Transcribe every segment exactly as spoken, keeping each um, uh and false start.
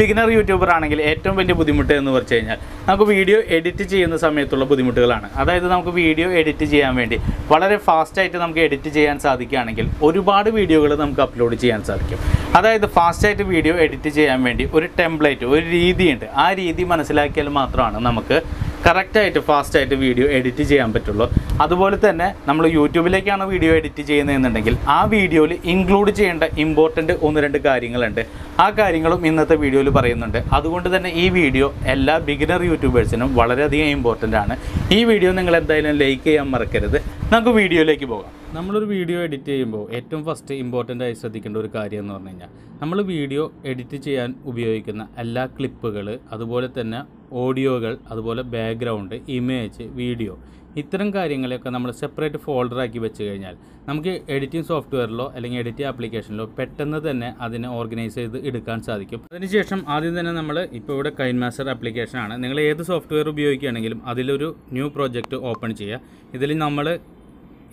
beginner YouTuber ആണെങ്കിൽ ഏറ്റവും വലിയ ബുദ്ധിമുട്ട് എന്ന് പറഞ്ഞു കഴിഞ്ഞാൽ നമുക്ക് വീഡിയോ എഡിറ്റ് ചെയ്യുന്ന സമയത്തുള്ള ബുദ്ധിമുട്ടുകളാണ്. അതായത് നമുക്ക് വീഡിയോ എഡിറ്റ് ചെയ്യാൻ വേണ്ടി വളരെ ഫാസ്റ്റ് ആയിട്ട് നമുക്ക് എഡിറ്റ് ചെയ്യാൻ സാധിക്കുകയാണെങ്കിൽ ഒരുപാട് വീഡിയോകൾ നമുക്ക് അപ്ലോഡ് ചെയ്യാൻ സാധിക്കും. അതായത് ഫാസ്റ്റ് ആയിട്ട് വീഡിയോ എഡിറ്റ് ചെയ്യാൻ വേണ്ടി ഒരു ടെംപ്ലേറ്റ് ഒരു രീതിയുണ്ട്. ആ രീതി മനസ്സിലാക്കിയാൽ മാത്രമാണ് നമുക്ക് കറക്റ്റ് ആയിട്ട് ഫാസ്റ്റ് ആയിട്ട് വീഡിയോ എഡിറ്റ് ചെയ്യാൻ പറ്റുള്ളൂ. അതുപോലെ തന്നെ നമ്മൾ യൂട്യൂബിലേക്കാണ് വീഡിയോ എഡിറ്റ് ചെയ്യുന്നതെന്നുണ്ടെങ്കിൽ ആ വീഡിയോയിൽ ഇൻക്ലൂഡ് ചെയ്യേണ്ട ഇമ്പോർട്ടൻറ്റ് ഒന്ന് രണ്ട് കാര്യങ്ങളുണ്ട്. ആ കാര്യങ്ങളും ഇന്നത്തെ വീഡിയോയിൽ പറയുന്നുണ്ട്. അതുകൊണ്ട് തന്നെ ഈ വീഡിയോ എല്ലാ ബിഗിനർ യൂട്യൂബേഴ്സിനും വളരെയധികം ഇമ്പോർട്ടൻ്റ് ആണ്. ഈ വീഡിയോ നിങ്ങൾ എന്തായാലും ലൈക്ക് ചെയ്യാൻ മറക്കരുത്. നമുക്ക് വീഡിയോയിലേക്ക് പോകാം. നമ്മളൊരു വീഡിയോ എഡിറ്റ് ചെയ്യുമ്പോൾ ഏറ്റവും ഫസ്റ്റ് ഇമ്പോർട്ടൻ്റ് ആയി ശ്രദ്ധിക്കേണ്ട ഒരു കാര്യം എന്ന് പറഞ്ഞു കഴിഞ്ഞാൽ നമ്മൾ വീഡിയോ എഡിറ്റ് ചെയ്യാൻ ഉപയോഗിക്കുന്ന എല്ലാ ക്ലിപ്പുകൾ, അതുപോലെ തന്നെ ഓഡിയോകൾ, അതുപോലെ ബാക്ക്ഗ്രൗണ്ട്, ഇമേജ്, വീഡിയോ, ഇത്തരം കാര്യങ്ങളെയൊക്കെ നമ്മൾ സെപ്പറേറ്റ് ഫോൾഡറാക്കി വെച്ച് കഴിഞ്ഞാൽ നമുക്ക് എഡിറ്റിംഗ് സോഫ്റ്റ്വെയറിലോ അല്ലെങ്കിൽ എഡിറ്റിംഗ് ആപ്ലിക്കേഷനിലോ പെട്ടെന്ന് തന്നെ അതിനെ ഓർഗനൈസ് ചെയ്ത് എടുക്കാൻ സാധിക്കും. അതിനുശേഷം ആദ്യം തന്നെ നമ്മൾ ഇപ്പോൾ ഇവിടെ കൈൻമാസ്റ്റർ ആപ്ലിക്കേഷനാണ്. നിങ്ങൾ ഏത് സോഫ്റ്റ്വെയർ ഉപയോഗിക്കുകയാണെങ്കിലും അതിലൊരു ന്യൂ പ്രോജക്റ്റ് ഓപ്പൺ ചെയ്യുക. ഇതിൽ നമ്മൾ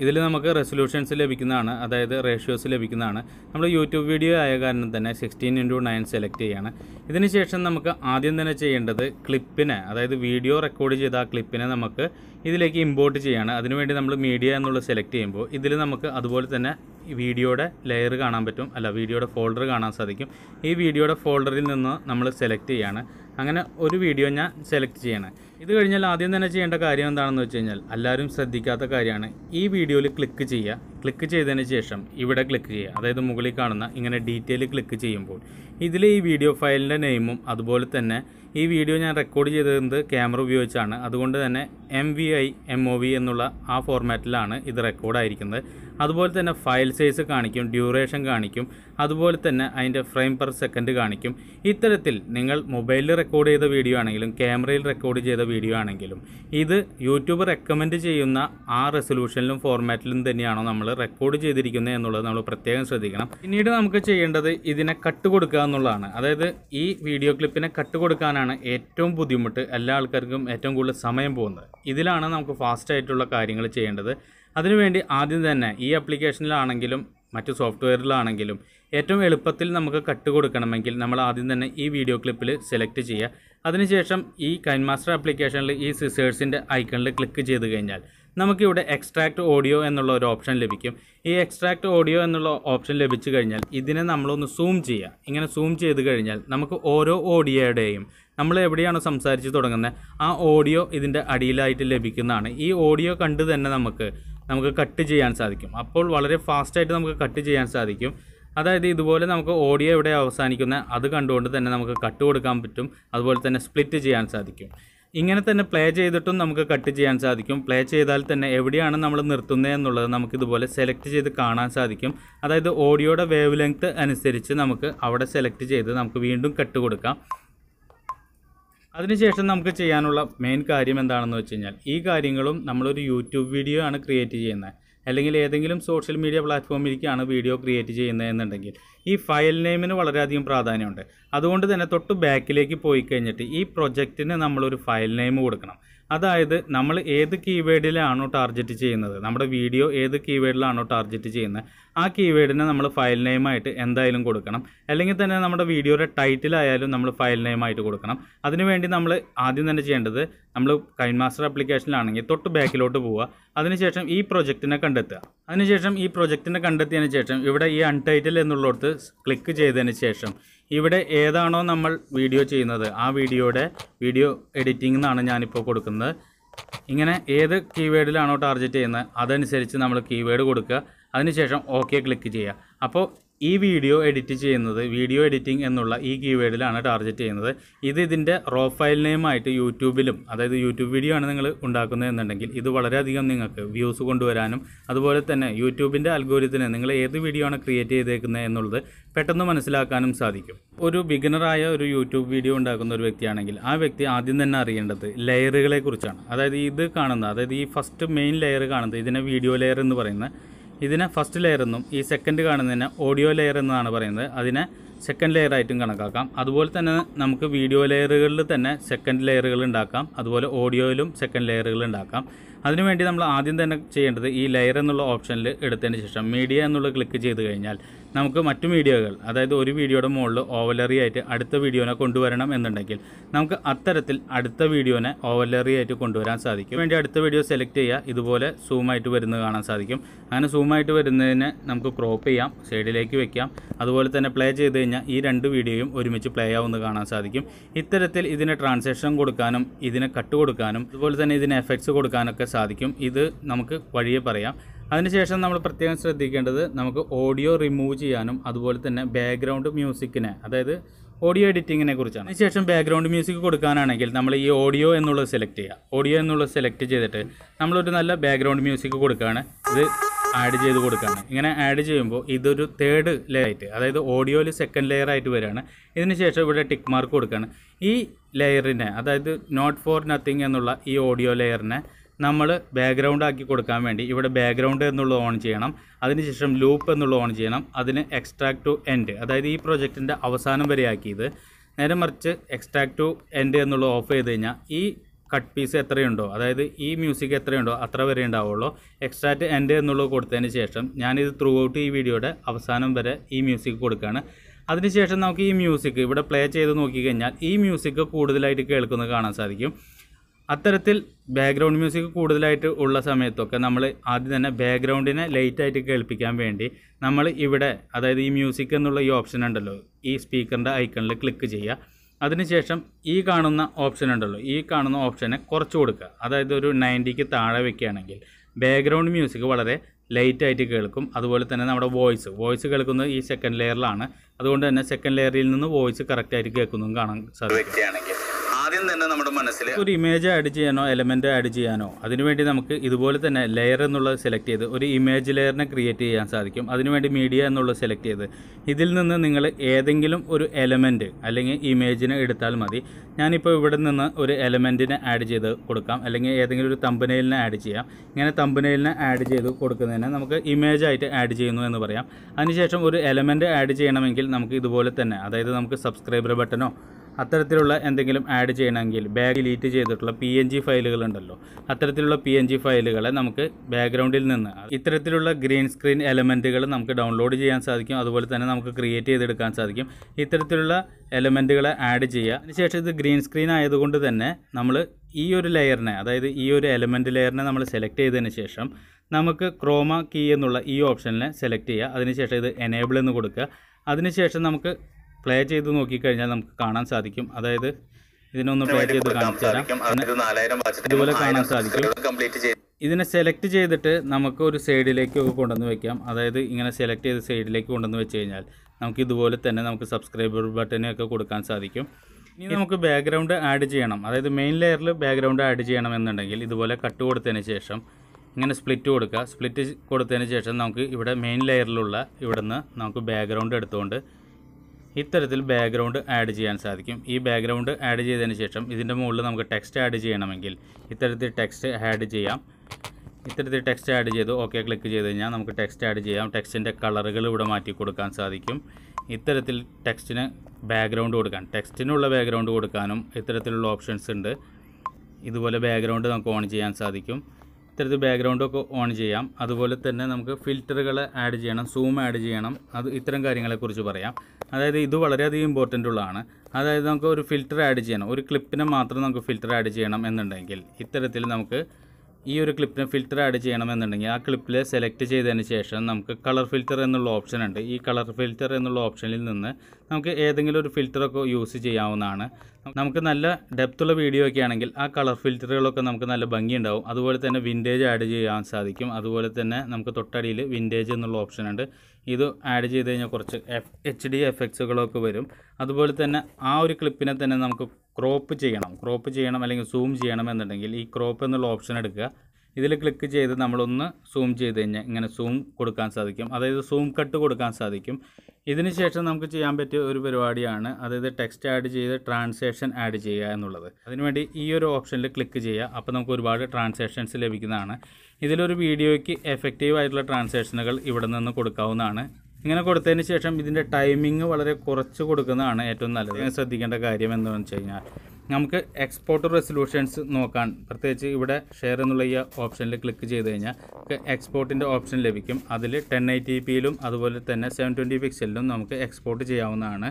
ഇതിൽ നമുക്ക് റെസൊല്യൂഷൻസ് ലഭിക്കുന്നതാണ്, അതായത് റേഷ്യോസ് ലഭിക്കുന്നതാണ്. നമ്മൾ യൂട്യൂബ് വീഡിയോ ആയ കാരണം തന്നെ സിക്സ്റ്റീൻ ഇൻറ്റു നയൻ സെലക്ട് ചെയ്യാണ്. ഇതിനുശേഷം നമുക്ക് ആദ്യം തന്നെ ചെയ്യേണ്ടത് ക്ലിപ്പിനെ, അതായത് വീഡിയോ റെക്കോർഡ് ചെയ്ത ആ ക്ലിപ്പിനെ നമുക്ക് ഇതിലേക്ക് ഇമ്പോർട്ട് ചെയ്യാണ്. അതിനുവേണ്ടി നമ്മൾ മീഡിയ എന്നുള്ളത് സെലക്ട് ചെയ്യുമ്പോൾ ഇതിൽ നമുക്ക് അതുപോലെ തന്നെ വീഡിയോയുടെ ലെയർ കാണാൻ പറ്റും, അല്ല വീഡിയോയുടെ ഫോൾഡർ കാണാൻ സാധിക്കും. ഈ വീഡിയോയുടെ ഫോൾഡറിൽ നിന്ന് നമ്മൾ സെലക്ട് ചെയ്യാണ്. അങ്ങനെ ഒരു വീഡിയോ ഞാൻ സെലക്ട് ചെയ്യണം. ഇത് കഴിഞ്ഞാൽ ആദ്യം തന്നെ ചെയ്യേണ്ട കാര്യം എന്താണെന്ന് വെച്ച് കഴിഞ്ഞാൽ എല്ലാവരും ശ്രദ്ധിക്കാത്ത കാര്യമാണ്. ഈ വീഡിയോയിൽ ക്ലിക്ക് ചെയ്യുക. ക്ലിക്ക് ചെയ്തതിന് ശേഷം ഇവിടെ ക്ലിക്ക് ചെയ്യുക, അതായത് മുകളിൽ കാണുന്ന ഇങ്ങനെ ഡീറ്റെയിൽ ക്ലിക്ക് ചെയ്യുമ്പോൾ ഇതിൽ ഈ വീഡിയോ ഫയലിൻ്റെ നെയിമും അതുപോലെ തന്നെ ഈ വീഡിയോ ഞാൻ റെക്കോർഡ് ചെയ്തത് ക്യാമറ ഉപയോഗിച്ചാണ്. അതുകൊണ്ട് തന്നെ M V I M O V എന്നുള്ള ആ ഫോർമാറ്റിലാണ് ഇത് റെക്കോർഡായിരിക്കുന്നത്. അതുപോലെ തന്നെ ഫയൽ സൈസ് കാണിക്കും, ഡ്യൂറേഷൻ കാണിക്കും, അതുപോലെ തന്നെ അതിൻ്റെ ഫ്രെയിം പെർ സെക്കൻഡ് കാണിക്കും. ഇത്തരത്തിൽ നിങ്ങൾ മൊബൈലിൽ റെക്കോർഡ് ചെയ്ത വീഡിയോ ആണെങ്കിലും ക്യാമറയിൽ റെക്കോർഡ് ചെയ്ത വീഡിയോ ആണെങ്കിലും ഇത് യൂട്യൂബ് റെക്കമെൻഡ് ചെയ്യുന്ന ആ റെസൊല്യൂഷനിലും ഫോർമാറ്റിലും തന്നെയാണോ നമ്മൾ റെക്കോർഡ് ചെയ്തിരിക്കുന്നത് എന്നുള്ളത് നമ്മൾ പ്രത്യേകം ശ്രദ്ധിക്കണം. പിന്നീട് നമുക്ക് ചെയ്യേണ്ടത് ഇതിനെ കട്ട് കൊടുക്കുക എന്നുള്ളതാണ്. അതായത് ഈ വീഡിയോ ക്ലിപ്പിനെ കട്ട് കൊടുക്കാനാണ് ഏറ്റവും ബുദ്ധിമുട്ട്, എല്ലാ ആൾക്കാർക്കും ഏറ്റവും കൂടുതൽ സമയം പോകുന്നത്. ഇതിലാണ് നമുക്ക് ഫാസ്റ്റായിട്ടുള്ള കാര്യങ്ങൾ ചെയ്യേണ്ടത്. അതിനുവേണ്ടി ആദ്യം തന്നെ ഈ ആപ്ലിക്കേഷനിലാണെങ്കിലും മറ്റ് സോഫ്റ്റ്വെയറിലാണെങ്കിലും ഏറ്റവും എളുപ്പത്തിൽ നമുക്ക് കട്ട് കൊടുക്കണമെങ്കിൽ നമ്മൾ ആദ്യം തന്നെ ഈ വീഡിയോ ക്ലിപ്പിൽ സെലക്ട് ചെയ്യുക. അതിനുശേഷം ഈ കൈൻമാസ്റ്റർ ആപ്ലിക്കേഷനിൽ ഈ സിസേഴ്സിൻ്റെ ഐക്കണിൽ ക്ലിക്ക് ചെയ്ത് കഴിഞ്ഞാൽ നമുക്കിവിടെ എക്സ്ട്രാക്ട് ഓഡിയോ എന്നുള്ള ഒരു ഓപ്ഷൻ ലഭിക്കും. ഈ എക്സ്ട്രാക്ട് ഓഡിയോ എന്നുള്ള ഓപ്ഷൻ ലഭിച്ചു കഴിഞ്ഞാൽ ഇതിനെ നമ്മളൊന്ന് സൂം ചെയ്യുക. ഇങ്ങനെ സൂം ചെയ്ത് കഴിഞ്ഞാൽ നമുക്ക് ഓരോ ഓഡിയോയുടെയും നമ്മൾ എവിടെയാണോ സംസാരിച്ച് തുടങ്ങുന്നത് ആ ഓഡിയോ ഇതിൻ്റെ അടിയിലായിട്ട് ലഭിക്കുന്നതാണ്. ഈ ഓഡിയോ കണ്ട് തന്നെ നമുക്ക് നമുക്ക് കട്ട് ചെയ്യാൻ സാധിക്കും. അപ്പോൾ വളരെ ഫാസ്റ്റായിട്ട് നമുക്ക് കട്ട് ചെയ്യാൻ സാധിക്കും. അതായത് ഇതുപോലെ നമുക്ക് ഓഡിയോ എവിടെ അവസാനിക്കുന്ന അത് കണ്ടുകൊണ്ട് തന്നെ നമുക്ക് കട്ട് കൊടുക്കാൻ പറ്റും. അതുപോലെ തന്നെ സ്പ്ലിറ്റ് ചെയ്യാൻ സാധിക്കും. ഇങ്ങനെ തന്നെ പ്ലേ ചെയ്തിട്ടും നമുക്ക് കട്ട് ചെയ്യാൻ സാധിക്കും. പ്ലേ ചെയ്താൽ തന്നെ എവിടെയാണ് നമ്മൾ നിർത്തുന്നത് എന്നുള്ളത് നമുക്കിതുപോലെ സെലക്ട് ചെയ്ത് കാണാൻ സാധിക്കും. അതായത് ഓഡിയോയുടെ വേവ് ലെങ്ത്ത് അനുസരിച്ച് നമുക്ക് അവിടെ സെലക്ട് ചെയ്ത് നമുക്ക് വീണ്ടും കട്ട് കൊടുക്കാം. അതിനുശേഷം നമുക്ക് ചെയ്യാനുള്ള മെയിൻ കാര്യം എന്താണെന്ന് വെച്ച് കഴിഞ്ഞാൽ ഈ കാര്യങ്ങളും നമ്മളൊരു യൂട്യൂബ് വീഡിയോ ആണ് ക്രിയേറ്റ് ചെയ്യുന്നത്, അല്ലെങ്കിൽ ഏതെങ്കിലും സോഷ്യൽ മീഡിയ പ്ലാറ്റ്ഫോമിലേക്കാണ് വീഡിയോ ക്രിയേറ്റ് ചെയ്യുന്നത് എന്നുണ്ടെങ്കിൽ ഈ ഫയൽ നെയിമിന് വളരെയധികം പ്രാധാന്യമുണ്ട്. അതുകൊണ്ട് തന്നെ തൊട്ട് ബാക്കിലേക്ക് പോയി കഴിഞ്ഞിട്ട് ഈ പ്രൊജക്റ്റിന് നമ്മളൊരു ഫയൽ നെയിം കൊടുക്കണം. അതായത് നമ്മൾ ഏത് കീവേഡിലാണോ ടാർഗറ്റ് ചെയ്യുന്നത്, നമ്മുടെ വീഡിയോ ഏത് കീവേഡിലാണോ ടാർഗറ്റ് ചെയ്യുന്നത് ആ കീവേഡിനെ നമ്മൾ ഫയൽ നെയിമായിട്ട് എന്തായാലും കൊടുക്കണം. അല്ലെങ്കിൽ തന്നെ നമ്മുടെ വീഡിയോയുടെ ടൈറ്റിലായാലും നമ്മൾ ഫയൽ നെയിമായിട്ട് കൊടുക്കണം. അതിനുവേണ്ടി നമ്മൾ ആദ്യം തന്നെ ചെയ്യേണ്ടത് നമ്മൾ കൈൻമാസ്റ്റർ ആപ്ലിക്കേഷനിലാണെങ്കിൽ തൊട്ട് ബാക്കിലോട്ട് പോവുക. അതിനുശേഷം ഈ പ്രൊജക്റ്റിനെ കണ്ടെത്തുക. അതിനുശേഷം ഈ പ്രൊജക്റ്റിനെ കണ്ടെത്തിയതിന് ശേഷം ഇവിടെ ഈ അൺടൈറ്റിൽ എന്നുള്ളടത്ത് ക്ലിക്ക് ചെയ്തതിന് ശേഷം ഇവിടെ ഏതാണോ നമ്മൾ വീഡിയോ ചെയ്യുന്നത് ആ വീഡിയോയുടെ വീഡിയോ എഡിറ്റിംഗ് എന്നാണ് ഞാനിപ്പോൾ കൊടുക്കുന്നത്. ഇങ്ങനെ ഏത് കീവേഡിലാണോ ടാർഗറ്റ് ചെയ്യുന്നത് അതനുസരിച്ച് നമ്മൾ കീവേഡ് കൊടുക്കുക. അതിനുശേഷം ഓക്കെ ക്ലിക്ക് ചെയ്യുക. അപ്പോൾ ഈ വീഡിയോ എഡിറ്റ് ചെയ്യുന്നത് വീഡിയോ എഡിറ്റിംഗ് എന്നുള്ള ഈ കീവേഡിലാണ് ടാർഗറ്റ് ചെയ്യുന്നത്. ഇത് ഇതിൻ്റെ റോ ഫയൽ നെയിമായിട്ട് യൂട്യൂബിലും, അതായത് യൂട്യൂബ് വീഡിയോ ആണ് നിങ്ങൾ ഉണ്ടാക്കുന്നത് എന്നുണ്ടെങ്കിൽ ഇത് വളരെയധികം നിങ്ങൾക്ക് വ്യൂസ് കൊണ്ടുവരാനും അതുപോലെ തന്നെ യൂട്യൂബിൻ്റെ അൽഗോരിതത്തിന് നിങ്ങൾ ഏത് വീഡിയോ ആണ് ക്രിയേറ്റ് ചെയ്തേക്കുന്നത് എന്നുള്ളത് പെട്ടെന്ന് മനസ്സിലാക്കാനും സാധിക്കും. ഒരു ബിഗിനറായ ഒരു യൂട്യൂബ് വീഡിയോ ഉണ്ടാക്കുന്ന ഒരു വ്യക്തിയാണെങ്കിൽ ആ വ്യക്തി ആദ്യം തന്നെ അറിയേണ്ടത് ലെയറുകളെ കുറിച്ചാണ്. അതായത് ഇത് കാണുന്ന, അതായത് ഈ ഫസ്റ്റ് മെയിൻ ലെയർ കാണുന്നത് ഇതിനെ വീഡിയോ ലെയർ എന്ന് പറയുന്നത്, ഇതിനെ ഫസ്റ്റ് ലെയർ എന്നും ഈ സെക്കൻഡ് കാണുന്നതിനെ ഓഡിയോ ലെയർ എന്നാണ് പറയുന്നത്. അതിനെ സെക്കൻഡ് ലെയർ ആയിട്ടും കണക്കാക്കാം. അതുപോലെ തന്നെ നമുക്ക് വീഡിയോ ലെയറുകളിൽ തന്നെ സെക്കൻഡ് ലെയറുകൾ ഉണ്ടാക്കാം. അതുപോലെ ഓഡിയോയിലും സെക്കൻഡ് ലെയറുകൾ ഉണ്ടാക്കാം. അതിനുവേണ്ടി നമ്മൾ ആദ്യം തന്നെ ചെയ്യേണ്ടത് ഈ ലെയർ എന്നുള്ള ഓപ്ഷനിൽ എടുത്തതിന് ശേഷം മീഡിയ എന്നുള്ള ക്ലിക്ക് ചെയ്ത് കഴിഞ്ഞാൽ നമുക്ക് മറ്റു വീഡിയോകൾ, അതായത് ഒരു വീഡിയോയുടെ മുകളിൽ ഓവർലെയറി ആയിട്ട് അടുത്ത വീഡിയോനെ കൊണ്ടുവരണം എന്നുണ്ടെങ്കിൽ നമുക്ക് അത്തരത്തിൽ അടുത്ത വീഡിയോനെ ഓവർലെയറി ആയിട്ട് കൊണ്ടുവരാൻ സാധിക്കും. വേണ്ടി അടുത്ത വീഡിയോ സെലക്ട് ചെയ്യുക, ഇതുപോലെ സൂമായിട്ട് വരുന്നത് കാണാൻ സാധിക്കും. അങ്ങനെ സൂമായിട്ട് വരുന്നതിനെ നമുക്ക് ക്രോപ്പ് ചെയ്യാം, സൈഡിലേക്ക് വെക്കാം. അതുപോലെ തന്നെ പ്ലേ ചെയ്ത് കഴിഞ്ഞാൽ ഈ രണ്ട് വീഡിയോയും ഒരുമിച്ച് പ്ലേ ആവുന്നത് കാണാൻ സാധിക്കും. ഇത്തരത്തിൽ ഇതിന് ട്രാൻസാക്ഷൻ കൊടുക്കാനും ഇതിന് കട്ട് കൊടുക്കാനും അതുപോലെ തന്നെ ഇതിന് എഫക്ട്സ് കൊടുക്കാനൊക്കെ സാധിക്കും. ഇത് നമുക്ക് വഴിയെ പറയാം. അതിനുശേഷം നമ്മൾ പ്രത്യേകം ശ്രദ്ധിക്കേണ്ടത് നമുക്ക് ഓഡിയോ റിമൂവ് ചെയ്യാനും അതുപോലെ തന്നെ ബാക്ക്ഗ്രൗണ്ട് മ്യൂസിക്കിനെ, അതായത് ഓഡിയോ എഡിറ്റിങ്ങിനെ കുറിച്ചാണ്. അതിനുശേഷം ബാക്ക്ഗ്രൗണ്ട് മ്യൂസിക് കൊടുക്കാനാണെങ്കിൽ നമ്മൾ ഈ ഓഡിയോ എന്നുള്ളത് സെലക്ട് ചെയ്യുക. ഓഡിയോ എന്നുള്ളത് സെലക്ട് ചെയ്തിട്ട് നമ്മളൊരു നല്ല ബാക്ക്ഗ്രൗണ്ട് മ്യൂസിക് കൊടുക്കുകയാണ്, ഇത് ആഡ് ചെയ്ത് കൊടുക്കുകയാണ്. ഇങ്ങനെ ആഡ് ചെയ്യുമ്പോൾ ഇതൊരു തേർഡ് ലെയർ ആയിട്ട്, അതായത് ഓഡിയോയിൽ സെക്കൻഡ് ലെയർ ആയിട്ട് വരികയാണ്. ഇതിനുശേഷം ഇവിടെ ടിക്ക് മാർക്ക് കൊടുക്കുകയാണ്. ഈ ലെയറിനെ, അതായത് നോട്ട് ഫോർ നത്തിങ് എന്നുള്ള ഈ ഓഡിയോ ലെയറിനെ നമ്മൾ ബാക്ക്ഗ്രൗണ്ട് ആക്കി കൊടുക്കാൻ വേണ്ടി ഇവിടെ ബാക്ക്ഗ്രൗണ്ട് എന്നുള്ളത് ഓൺ ചെയ്യണം. അതിനുശേഷം ലൂപ്പ് എന്നുള്ളത് ഓൺ ചെയ്യണം. അതിന് എക്സ്ട്രാക്ട് ടു എൻഡ്, അതായത് ഈ പ്രൊജക്റ്റിൻ്റെ അവസാനം വരെ ആക്കിയത് നേരെ മറിച്ച് എക്സ്ട്രാക്ട് ടു എൻഡ് എന്നുള്ളത് ഓഫ് ചെയ്ത് കഴിഞ്ഞാൽ ഈ കട്ട് പീസ് എത്രയുണ്ടോ, അതായത് ഈ മ്യൂസിക് എത്രയുണ്ടോ അത്ര വരെ ഉണ്ടാവുള്ളൂ. എക്സ്ട്രാക്ട് എൻഡ് എന്നുള്ളത് കൊടുത്തതിന് ശേഷം ഞാനിത് ത്രൂ ഔട്ട് ഈ വീഡിയോയുടെ അവസാനം വരെ ഈ മ്യൂസിക് കൊടുക്കുകയാണ്. അതിനുശേഷം നമുക്ക് ഈ മ്യൂസിക് ഇവിടെ പ്ലേ ചെയ്ത് നോക്കിക്കഴിഞ്ഞാൽ ഈ മ്യൂസിക് കൂടുതലായിട്ട് കേൾക്കുന്നത് കാണാൻ സാധിക്കും. അത്തരത്തിൽ ബാക്ക്ഗ്രൗണ്ട് മ്യൂസിക് കൂടുതലായിട്ട് ഉള്ള സമയത്തൊക്കെ നമ്മൾ ആദ്യം തന്നെ ബാക്ക്ഗ്രൗണ്ടിനെ ലൈറ്റായിട്ട് കേൾപ്പിക്കാൻ വേണ്ടി നമ്മൾ ഇവിടെ, അതായത് ഈ മ്യൂസിക് എന്നുള്ള ഈ ഓപ്ഷൻ ഉണ്ടല്ലോ, ഈ സ്പീക്കറിൻ്റെ ഐക്കണിൽ ക്ലിക്ക് ചെയ്യുക. അതിനുശേഷം ഈ കാണുന്ന ഓപ്ഷൻ ഉണ്ടല്ലോ, ഈ കാണുന്ന ഓപ്ഷനെ കുറച്ച് കൊടുക്കുക. അതായത് ഒരു നയൻറ്റിക്ക് താഴെ വയ്ക്കുകയാണെങ്കിൽ ബാക്ക്ഗ്രൗണ്ട് മ്യൂസിക് വളരെ ലൈറ്റായിട്ട് കേൾക്കും. അതുപോലെ തന്നെ നമ്മുടെ വോയിസ് വോയിസ് കേൾക്കുന്നത് ഈ സെക്കൻഡ് ലെയറിലാണ്. അതുകൊണ്ട് തന്നെ സെക്കൻഡ് ലെയറിൽ നിന്ന് വോയിസ് കറക്റ്റായിട്ട് കേൾക്കുന്നതും കാണാൻ സാധിക്കും. ആദ്യം തന്നെ നമ്മുടെ മനസ്സിൽ ഒരു ഇമേജ് ആഡ് ചെയ്യാനോ എലമെൻറ്റ് ആഡ് ചെയ്യാനോ അതിനുവേണ്ടി നമുക്ക് ഇതുപോലെ തന്നെ ലെയർ എന്നുള്ളത് സെലക്ട് ചെയ്ത് ഒരു ഇമേജ് ലെയറിനെ ക്രിയേറ്റ് ചെയ്യാൻ സാധിക്കും. അതിനുവേണ്ടി മീഡിയ എന്നുള്ളത് സെലക്ട് ചെയ്ത് ഇതിൽ നിന്ന് നിങ്ങൾ ഏതെങ്കിലും ഒരു എലമെൻറ്റ് അല്ലെങ്കിൽ ഇമേജിനെ എടുത്താൽ മതി. ഞാനിപ്പോൾ ഇവിടെ നിന്ന് ഒരു എലമെൻറ്റിനെ ആഡ് ചെയ്ത് കൊടുക്കാം, അല്ലെങ്കിൽ ഏതെങ്കിലും ഒരു തമ്പനെയിലിനെ ആഡ് ചെയ്യാം. ഇങ്ങനെ തമ്പനെയിലിനെ ആഡ് ചെയ്ത് കൊടുക്കുന്നതിനെ നമുക്ക് ഇമേജായിട്ട് ആഡ് ചെയ്യുന്നു എന്ന് പറയാം. അതിനുശേഷം ഒരു എലമെൻറ്റ് ആഡ് ചെയ്യണമെങ്കിൽ നമുക്ക് ഇതുപോലെ തന്നെ, അതായത് നമുക്ക് സബ്സ്ക്രൈബർ ബട്ടനോ അത്തരത്തിലുള്ള എന്തെങ്കിലും ആഡ് ചെയ്യണമെങ്കിൽ ബാക്ക് ഡിലീറ്റ് ചെയ്തിട്ടുള്ള പി എൻ ജി ഫയലുകളുണ്ടല്ലോ, അത്തരത്തിലുള്ള പി എൻ ജി ഫയലുകളെ നമുക്ക് ബാക്ക്ഗ്രൗണ്ടിൽ നിന്ന് ഇത്തരത്തിലുള്ള ഗ്രീൻ സ്ക്രീൻ എലമെൻറ്റുകൾ നമുക്ക് ഡൗൺലോഡ് ചെയ്യാൻ സാധിക്കും. അതുപോലെ തന്നെ നമുക്ക് ക്രിയേറ്റ് ചെയ്തെടുക്കാൻ സാധിക്കും. ഇത്തരത്തിലുള്ള എലമെൻറ്റുകളെ ആഡ് ചെയ്യുക. അതിനുശേഷം ഇത് ഗ്രീൻ സ്ക്രീൻ ആയതുകൊണ്ട് തന്നെ നമ്മൾ ഈ ഒരു ലെയറിനെ, അതായത് ഈ ഒരു എലമെൻറ്റ് ലെയറിനെ നമ്മൾ സെലക്ട് ചെയ്തതിന് ശേഷം നമുക്ക് ക്രോമ കീ എന്നുള്ള ഈ ഓപ്ഷനെ സെലക്ട് ചെയ്യുക. അതിനുശേഷം ഇത് എനേബിൾ എന്ന് കൊടുക്കുക. അതിനുശേഷം നമുക്ക് പ്ലേ ചെയ്ത് നോക്കിക്കഴിഞ്ഞാൽ നമുക്ക് കാണാൻ സാധിക്കും. അതായത് ഇതിനൊന്ന് പ്ലേ ചെയ്ത് കാണിച്ചു തരാം, ഇതുപോലെ കാണാൻ സാധിക്കും. ഇതിനെ സെലക്ട് ചെയ്തിട്ട് നമുക്ക് ഒരു സൈഡിലേക്കൊക്കെ കൊണ്ടുവന്ന് വയ്ക്കാം. അതായത് ഇങ്ങനെ സെലക്ട് ചെയ്ത് സൈഡിലേക്ക് കൊണ്ടുവന്ന് വെച്ച് കഴിഞ്ഞാൽ നമുക്ക് ഇതുപോലെ തന്നെ നമുക്ക് സബ്സ്ക്രൈബർ ബട്ടനൊക്കെ കൊടുക്കാൻ സാധിക്കും. ഇനി നമുക്ക് ബാക്ക്ഗ്രൗണ്ട് ആഡ് ചെയ്യണം, അതായത് മെയിൻ ലെയറിൽ ബാക്ക്ഗ്രൗണ്ട് ആഡ് ചെയ്യണമെന്നുണ്ടെങ്കിൽ ഇതുപോലെ കട്ട് കൊടുത്തതിന് ശേഷം ഇങ്ങനെ സ്പ്ലിറ്റ് കൊടുക്കുക. സ്പ്ലിറ്റ് കൊടുത്തതിന് ശേഷം നമുക്ക് ഇവിടെ മെയിൻ ലെയറിലുള്ള ഇവിടുന്ന് നമുക്ക് ബാക്ക്ഗ്രൗണ്ട് എടുത്തുകൊണ്ട് ഇത്തരത്തിൽ ബാക്ക്ഗ്രൗണ്ട് ആഡ് ചെയ്യാൻ സാധിക്കും. ഈ ബാക്ക്ഗ്രൗണ്ട് ആഡ് ചെയ്തതിന് ശേഷം ഇതിൻ്റെ മുകളിൽ നമുക്ക് ടെക്സ്റ്റ് ആഡ് ചെയ്യണമെങ്കിൽ ഇത്തരത്തിൽ ടെക്സ്റ്റ് ആഡ് ചെയ്യാം. ഇത്തരത്തിൽ ടെക്സ്റ്റ് ആഡ് ചെയ്ത് ഓക്കെ ക്ലിക്ക് ചെയ്ത് കഴിഞ്ഞാൽ നമുക്ക് ടെക്സ്റ്റ് ആഡ് ചെയ്യാം. ടെക്സ്റ്റിൻ്റെ കളറുകൾ ഇവിടെ മാറ്റി കൊടുക്കാൻ സാധിക്കും. ഇത്തരത്തിൽ ടെക്സ്റ്റിന് ബാക്ക്ഗ്രൗണ്ട് കൊടുക്കാൻ, ടെക്സ്റ്റിനുള്ള ബാക്ക്ഗ്രൗണ്ട് കൊടുക്കാനും ഇത്തരത്തിലുള്ള ഓപ്ഷൻസ് ഉണ്ട്. ഇതുപോലെ ബാക്ക്ഗ്രൗണ്ട് നമുക്ക് ഓൺ ചെയ്യാൻ സാധിക്കും. ഇത്തരത്തിൽ ബാക്ക്ഗ്രൗണ്ടൊക്കെ ഓൺ ചെയ്യാം. അതുപോലെ തന്നെ നമുക്ക് ഫിൽറ്ററുകൾ ആഡ് ചെയ്യണം, സൂം ആഡ് ചെയ്യണം, അത് ഇത്തരം കാര്യങ്ങളെക്കുറിച്ച് പറയാം. അതായത് ഇത് വളരെയധികം ഇമ്പോർട്ടൻ്റ് ഉള്ളതാണ്. അതായത് നമുക്ക് ഒരു ഫിൽറ്റർ ആഡ് ചെയ്യണം, ഒരു ക്ലിപ്പിനെ മാത്രം നമുക്ക് ഫിൽറ്റർ ആഡ് ചെയ്യണം എന്നുണ്ടെങ്കിൽ ഇത്തരത്തിൽ നമുക്ക് ഈ ഒരു ക്ലിപ്പിനെ ഫിൽറ്റർ ആഡ് ചെയ്യണമെന്നുണ്ടെങ്കിൽ ആ ക്ലിപ്പിൽ സെലക്ട് ചെയ്തതിന് ശേഷം നമുക്ക് കളർ ഫിൽറ്റർ എന്നുള്ള ഓപ്ഷൻ ഉണ്ട്. ഈ കളർ ഫിൽറ്റർ എന്നുള്ള ഓപ്ഷനിൽ നിന്ന് നമുക്ക് ഏതെങ്കിലും ഒരു ഫിൽറ്ററൊക്കെ യൂസ് ചെയ്യാവുന്നതാണ്. നമുക്ക് നല്ല ഡെപ്ത്തുള്ള വീഡിയോ ഒക്കെ ആണെങ്കിൽ ആ കളർ ഫിൽറ്ററുകളൊക്കെ നമുക്ക് നല്ല ഭംഗിയുണ്ടാവും. അതുപോലെ തന്നെ വിൻറ്റേജ് ആഡ് ചെയ്യാൻ സാധിക്കും. അതുപോലെ തന്നെ നമുക്ക് തൊട്ടടിയിൽ വിൻറ്റേജ് എന്നുള്ള ഓപ്ഷൻ ഉണ്ട്. ഇത് ആഡ് ചെയ്ത് കഴിഞ്ഞാൽ കുറച്ച് എച്ച് ഡി എഫക്ട്സുകളൊക്കെ വരും. അതുപോലെ തന്നെ ആ ഒരു ക്ലിപ്പിനെ തന്നെ നമുക്ക് ക്രോപ്പ് ചെയ്യണം ക്രോപ്പ് ചെയ്യണം അല്ലെങ്കിൽ സൂം ചെയ്യണം എന്നുണ്ടെങ്കിൽ ഈ ക്രോപ്പ് എന്നുള്ള ഓപ്ഷൻ എടുക്കുക. ഇതിൽ ക്ലിക്ക് ചെയ്ത് നമ്മളൊന്ന് സൂം ചെയ്ത് കഴിഞ്ഞാൽ ഇങ്ങനെ സൂം കൊടുക്കാൻ സാധിക്കും, അതായത് സൂം കട്ട് കൊടുക്കാൻ സാധിക്കും. ഇതിന് ശേഷം നമുക്ക് ചെയ്യാൻ പറ്റിയ ഒരു പരിപാടിയാണ്, അതായത് ടെക്സ്റ്റ് ആഡ് ചെയ്ത് ട്രാൻസാക്ഷൻ ആഡ് ചെയ്യുക എന്നുള്ളത്. അതിനുവേണ്ടി ഈ ഒരു ഓപ്ഷനിൽ ക്ലിക്ക് ചെയ്യുക. അപ്പോൾ നമുക്ക് ഒരുപാട് ട്രാൻസാക്ഷൻസ് ലഭിക്കുന്നതാണ്. ഇതിലൊരു വീഡിയോയ്ക്ക് എഫക്റ്റീവായിട്ടുള്ള ട്രാൻസാക്ഷനുകൾ ഇവിടെ നിന്ന് കൊടുക്കാവുന്നതാണ്. ഇങ്ങനെ കൊടുത്തതിന് ശേഷം ഇതിൻ്റെ ടൈമിംഗ് വളരെ കുറച്ച് കൊടുക്കുന്നതാണ് ഏറ്റവും നല്ലത്. ശ്രദ്ധിക്കേണ്ട കാര്യം എന്താണെന്ന് വെച്ച് കഴിഞ്ഞാൽ നമുക്ക് എക്സ്പോർട്ട് റെസൊല്യൂഷൻസ് നോക്കാൻ പ്രത്യേകിച്ച് ഇവിടെ ഷെയർ എന്നുള്ള ഈ ഓപ്ഷനിൽ ക്ലിക്ക് ചെയ്ത് കഴിഞ്ഞാൽ നമുക്ക് എക്സ്പോർട്ടിൻ്റെ ഓപ്ഷൻ ലഭിക്കും. അതിൽ ടെൻ എയ്റ്റി പിയിലും അതുപോലെ തന്നെ സെവൻ ട്വൻറ്റി പിക്സലിലും നമുക്ക് എക്സ്പോർട്ട് ചെയ്യാവുന്നതാണ്.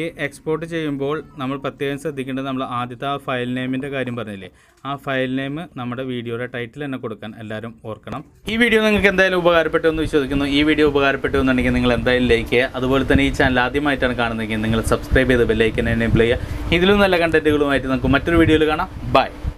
ഈ എക്സ്പോർട്ട് ചെയ്യുമ്പോൾ നമ്മൾ പ്രത്യേകം ശ്രദ്ധിക്കേണ്ടത് നമ്മൾ ആദ്യത്തെ ആ ഫയൽ നെയിമിൻ്റെ കാര്യം പറഞ്ഞില്ലേ, ആ ഫയൽ നെയിം നമ്മുടെ വീഡിയോയുടെ ടൈറ്റിൽ തന്നെ കൊടുക്കാൻ എല്ലാവരും ഓർക്കണം. ഈ വീഡിയോ നിങ്ങൾക്ക് എന്തായാലും ഉപകാരപ്പെട്ടു എന്ന് വിശ്വസിക്കുന്നു. ഈ വീഡിയോ ഉപകാരപ്പെട്ടു എന്നുണ്ടെങ്കിൽ നിങ്ങൾ എന്തായാലും ലൈക്ക് ചെയ്യുക. അതുപോലെ തന്നെ ഈ ചാനൽ ആദ്യമായിട്ടാണ് കാണുന്നതെങ്കിൽ നിങ്ങൾ സബ്സ്ക്രൈബ് ചെയ്ത് ബെൽ ഐക്കൺ എനേബിൾ ചെയ്യുക. ഇതിലും നല്ല കണ്ടന്റുകളുമായി നമുക്ക് മറ്റൊരു വീഡിയോയിൽ കാണാം. ബൈ.